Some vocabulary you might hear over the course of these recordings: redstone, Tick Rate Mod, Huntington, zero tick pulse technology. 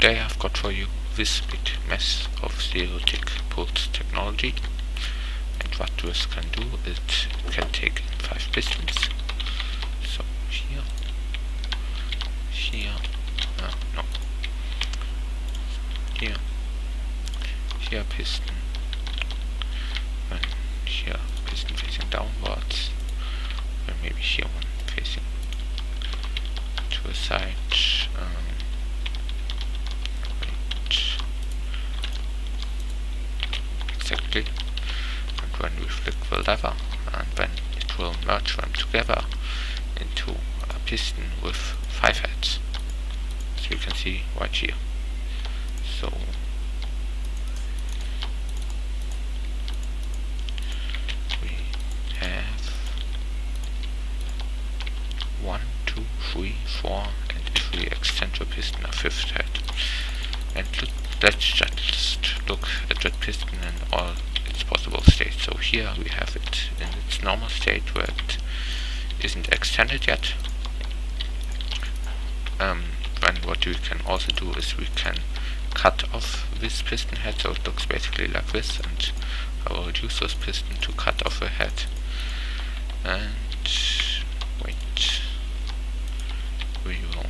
Today I've got for you this bit mess of zero tick pulse technology, and what this can do is it can take 5 pistons. So here piston, and here piston facing downwards, and maybe here one facing to the side. Exactly. And when we flick the lever, and then it will merge them together into a piston with 5 heads, as you can see right here. So we have 1, 2, 3, 4, and if we extend the piston, a 5th head. And let's just look at the piston in all its possible states. So here we have it in its normal state where it isn't extended yet. And what we can also do is we can cut off this piston head, so it looks basically like this, and I will use this piston to cut off the head. And wait, we will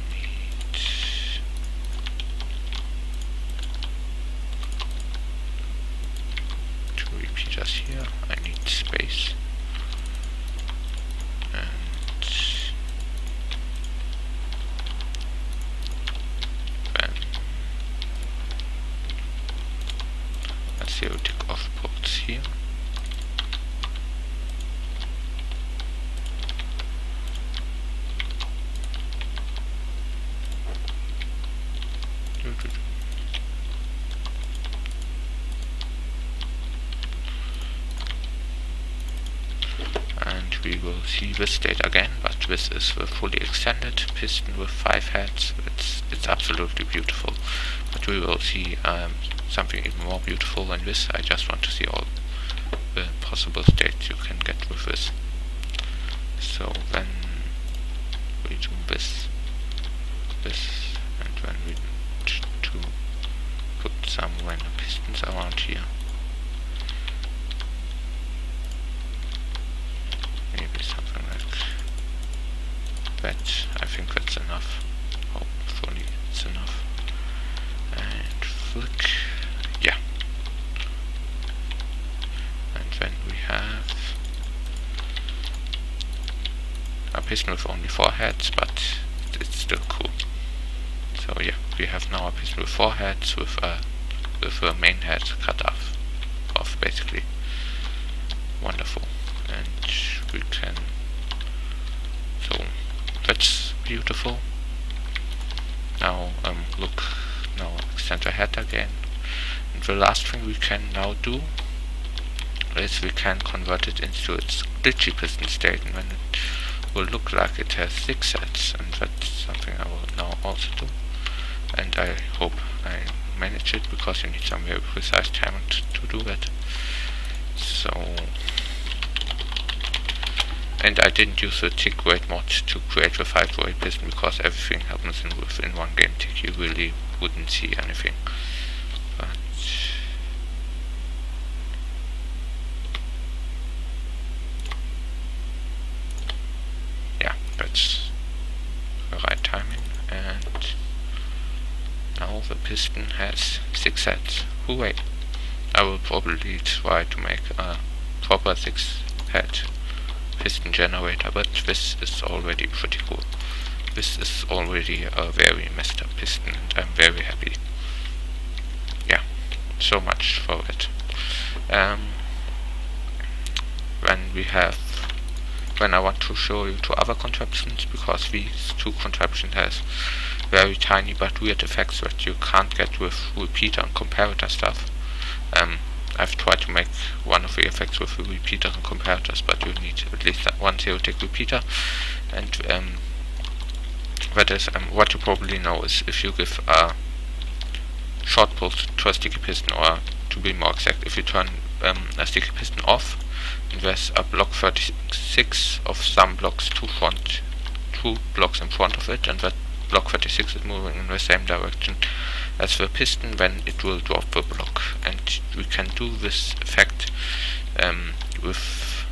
here I need space, and then let's see, we'll tick off bolts here, and we will see this state again, but this is the fully extended piston with 5 heads. It's absolutely beautiful, but we will see something even more beautiful than this. I just want to see all the possible states you can get with this. So then we do this, and then we do put some random pistons around here. But I think that's enough. Hopefully it's enough. And flick. Yeah. And then we have a piston with only 4 heads, but it's still cool. So yeah, we have now a piston with 4 heads with a main head cut off basically. Wonderful. And we can, so that's beautiful. Now now extend the head again. And the last thing we can now do is we can convert it into its glitchy piston state, and then it will look like it has 6 heads, and that's something I will now also do. And I hope I manage it, because you need some very precise timing to do that. So, and I didn't use the Tick Rate Mod to create the 5-way piston, because everything happens within one game tick. You really wouldn't see anything. But yeah, that's the right timing. And now the piston has 6 heads. Hooray! I will probably try to make a proper 6 head piston generator, but this is already pretty cool. This is already a very messed up piston, and I'm very happy. Yeah, so much for it. When I want to show you 2 other contraptions, because these 2 contraptions has very tiny but weird effects that you can't get with repeater and comparator stuff. I've tried to make one of the effects with the repeater and comparators, but you need at least one zero-tick repeater. And that is, what you probably know is, if you give a short pulse to a sticky piston, or to be more exact, if you turn a sticky piston off, and there's a block 36 of some blocks, two blocks in front of it, and that block 36 is moving in the same direction as the piston, then it will drop the block. And we can do this effect with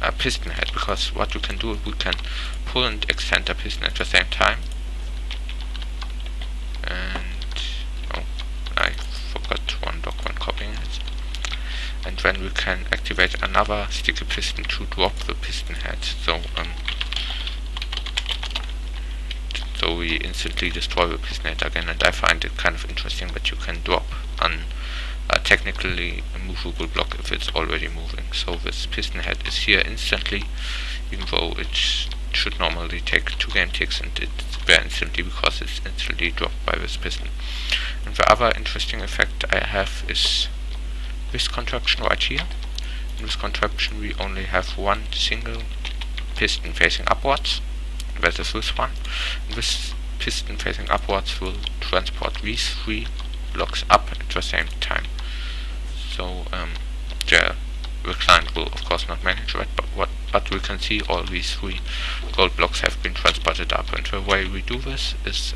a piston head, because what you can do, we can pull and extend the piston at the same time. And oh, I forgot one block when copying it. And then we can activate another sticky piston to drop the piston head. So we instantly destroy the piston head again, and I find it kind of interesting that you can drop a technically movable block if it's already moving. So this piston head is here instantly, even though it should normally take 2 game ticks, and it's there instantly because it's instantly dropped by this piston. And the other interesting effect I have is this contraption right here. In this contraption we only have one single piston facing upwards. That is this one. This piston facing upwards will transport these 3 blocks up at the same time. So the client will of course not manage that, but we can see all these 3 gold blocks have been transported up. And the way we do this is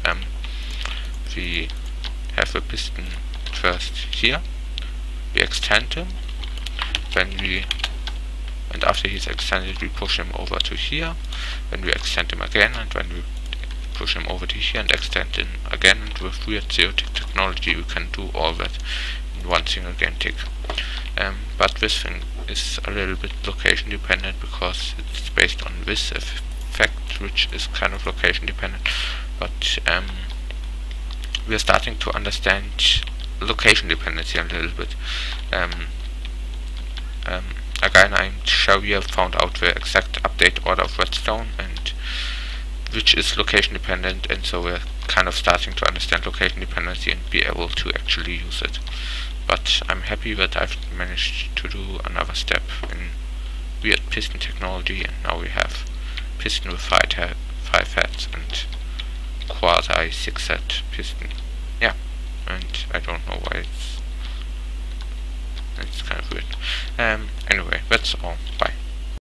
we have the piston first here, we extend him, then and after he's extended we push him over to here, then we extend him again, and then we push him over to here and extend him again. And with weird zero tick technology we can do all that in one single game tick. But this thing is a little bit location dependent, because it's based on this effect, which is kind of location dependent, but we are starting to understand location dependency a little bit. A guy named Xavier found out the exact update order of redstone, and which is location dependent, and so we're kind of starting to understand location dependency and be able to actually use it. But I'm happy that I've managed to do another step in weird piston technology, and now we have piston with 5 heads and quasi 6 head piston. Yeah, and I don't know why it's kind of weird. Anyway, that's all.